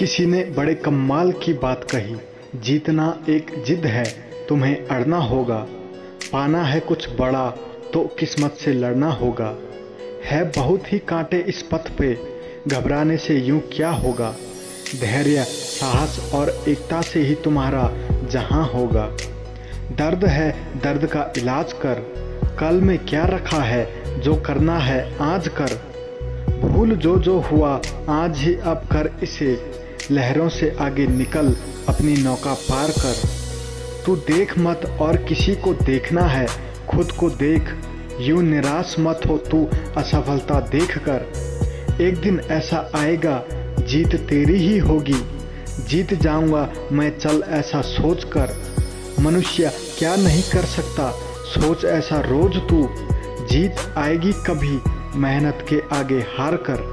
किसी ने बड़े कमाल की बात कही, जीतना एक जिद है तुम्हें अड़ना होगा, पाना है कुछ बड़ा तो किस्मत से लड़ना होगा। है बहुत ही कांटे इस पथ पे, घबराने से यूं क्या होगा, धैर्य साहस और एकता से ही तुम्हारा जहां होगा। दर्द है दर्द का इलाज कर, कल में क्या रखा है जो करना है आज कर। भूल जो हुआ आज ही अब कर इसे, लहरों से आगे निकल अपनी नौका पार कर। तू देख मत और किसी को देखना है, खुद को देख, यूं निराश मत हो तू असफलता देख कर। एक दिन ऐसा आएगा जीत तेरी ही होगी, जीत जाऊंगा मैं चल ऐसा सोच कर। मनुष्य क्या नहीं कर सकता, सोच ऐसा रोज तू, जीत आएगी कभी मेहनत के आगे हार कर।